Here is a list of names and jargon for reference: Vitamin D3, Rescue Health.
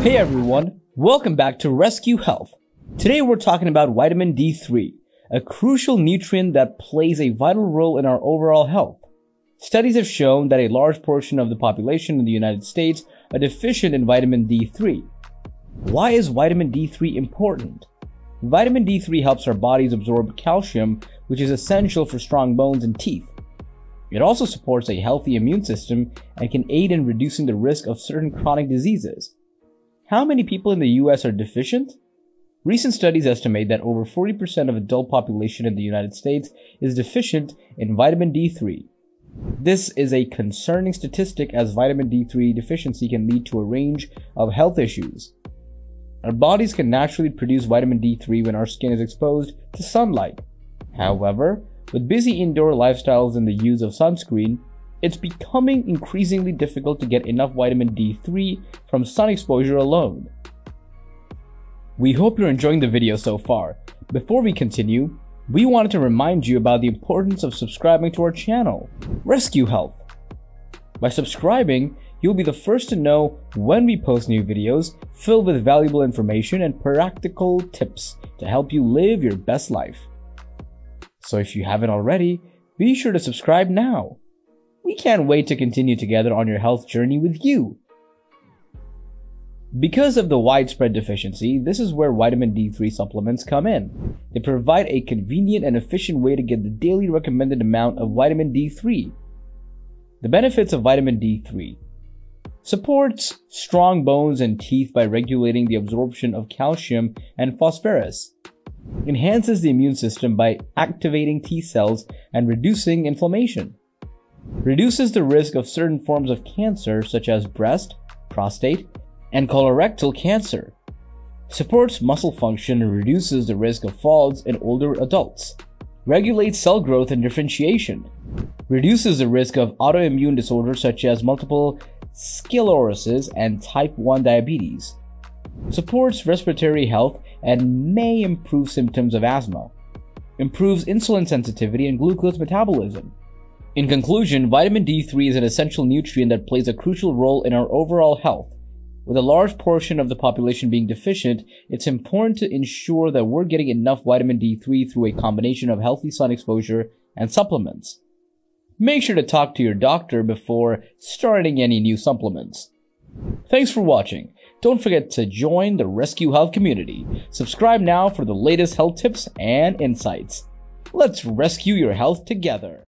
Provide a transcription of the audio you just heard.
Hey everyone, welcome back to Rescue Health. Today we're talking about vitamin D3, a crucial nutrient that plays a vital role in our overall health. Studies have shown that a large portion of the population in the United States are deficient in vitamin D3. Why is vitamin D3 important? Vitamin D3 helps our bodies absorb calcium, which is essential for strong bones and teeth. It also supports a healthy immune system and can aid in reducing the risk of certain chronic diseases. How many people in the US are deficient? Recent studies estimate that over 40% of the adult population in the United States is deficient in vitamin D3. This is a concerning statistic, as vitamin D3 deficiency can lead to a range of health issues. Our bodies can naturally produce vitamin D3 when our skin is exposed to sunlight. However, with busy indoor lifestyles and the use of sunscreen, it's becoming increasingly difficult to get enough vitamin D3 from sun exposure alone. We hope you're enjoying the video so far. Before we continue, we wanted to remind you about the importance of subscribing to our channel, Rescue Health. By subscribing, you'll be the first to know when we post new videos filled with valuable information and practical tips to help you live your best life. So if you haven't already, be sure to subscribe now. We can't wait to continue together on your health journey with you. Because of the widespread deficiency, this is where vitamin D3 supplements come in. They provide a convenient and efficient way to get the daily recommended amount of vitamin D3. The benefits of vitamin D3: supports strong bones and teeth by regulating the absorption of calcium and phosphorus. Enhances the immune system by activating T cells and reducing inflammation. Reduces the risk of certain forms of cancer such as breast, prostate, and colorectal cancer. Supports muscle function and reduces the risk of falls in older adults. Regulates cell growth and differentiation. Reduces the risk of autoimmune disorders such as multiple sclerosis and type 1 diabetes. Supports respiratory health and may improve symptoms of asthma. Improves insulin sensitivity and glucose metabolism. In conclusion, vitamin D3 is an essential nutrient that plays a crucial role in our overall health. With a large portion of the population being deficient, it's important to ensure that we're getting enough vitamin D3 through a combination of healthy sun exposure and supplements. Make sure to talk to your doctor before starting any new supplements. Thanks for watching. Don't forget to join the Rescue Health community. Subscribe now for the latest health tips and insights. Let's rescue your health together.